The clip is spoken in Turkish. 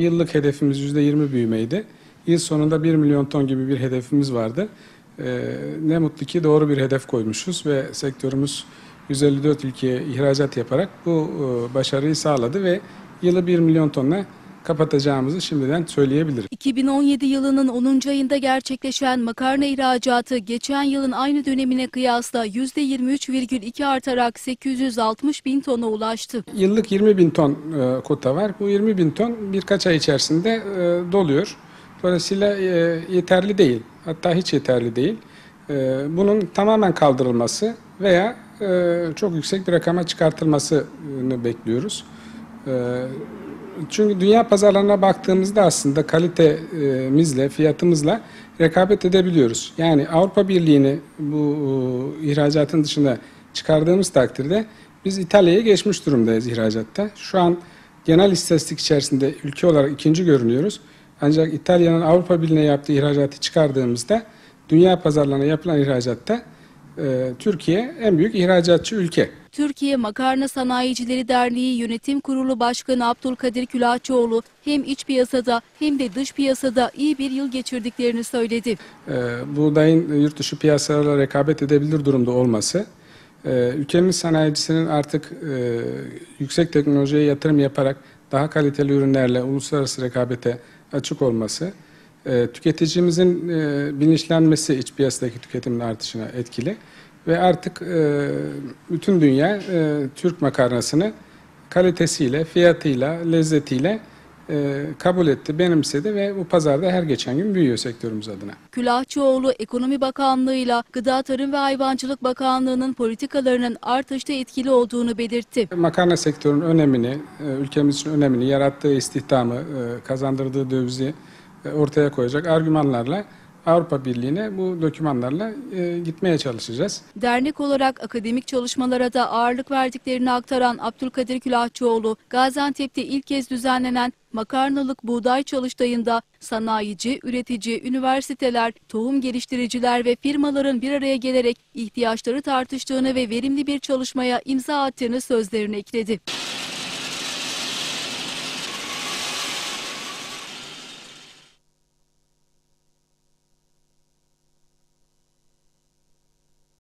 Yıllık hedefimiz %20 büyümeydi. Yıl sonunda 1 milyon ton gibi bir hedefimiz vardı. Ne mutlu ki doğru bir hedef koymuşuz ve sektörümüz 154 ülkeye ihracat yaparak bu başarıyı sağladı ve yılı 1 milyon tonla kapatacağımızı şimdiden söyleyebilirim. 2017 yılının 10. ayında gerçekleşen makarna ihracatı geçen yılın aynı dönemine kıyasla %23,2 artarak 860 bin tona ulaştı. Yıllık 20 bin ton kota var. Bu 20 bin ton birkaç ay içerisinde doluyor. Dolayısıyla yeterli değil. Hatta hiç yeterli değil. Bunun tamamen kaldırılması veya çok yüksek bir rakama çıkartılmasını bekliyoruz. Çünkü dünya pazarlarına baktığımızda aslında kalitemizle, fiyatımızla rekabet edebiliyoruz. Yani Avrupa Birliği'ni bu ihracatın dışına çıkardığımız takdirde biz İtalya'ya geçmiş durumdayız ihracatta. Şu an genel istatistik içerisinde ülke olarak ikinci görünüyoruz. Ancak İtalya'nın Avrupa Birliği'ne yaptığı ihracatı çıkardığımızda dünya pazarlarına yapılan ihracatta Türkiye en büyük ihracatçı ülke. Türkiye Makarna Sanayicileri Derneği Yönetim Kurulu Başkanı Abdülkadir Külahçıoğlu hem iç piyasada hem de dış piyasada iyi bir yıl geçirdiklerini söyledi. Buğdayın yurt dışı piyasalarla rekabet edebilir durumda olması, ülkemiz sanayicisinin artık yüksek teknolojiye yatırım yaparak daha kaliteli ürünlerle uluslararası rekabete açık olması, tüketicimizin bilinçlenmesi iç piyasadaki tüketimin artışına etkili ve artık bütün dünya Türk makarnasını kalitesiyle, fiyatıyla, lezzetiyle kabul etti, benimsedi ve bu pazarda her geçen gün büyüyor sektörümüz adına. Külahçıoğlu, Ekonomi Bakanlığı'yla Gıda, Tarım ve Hayvancılık Bakanlığı'nın politikalarının artışta etkili olduğunu belirtti. Makarna sektörünün önemini, ülkemiz için önemini, yarattığı istihdamı, kazandırdığı dövizi ortaya koyacak argümanlarla Avrupa Birliği'ne bu dokümanlarla gitmeye çalışacağız. Dernek olarak akademik çalışmalara da ağırlık verdiklerini aktaran Abdülkadir Külahçıoğlu, Gaziantep'te ilk kez düzenlenen makarnalık buğday çalıştayında sanayici, üretici, üniversiteler, tohum geliştiriciler ve firmaların bir araya gelerek ihtiyaçları tartıştığını ve verimli bir çalışmaya imza attığını sözlerine ekledi.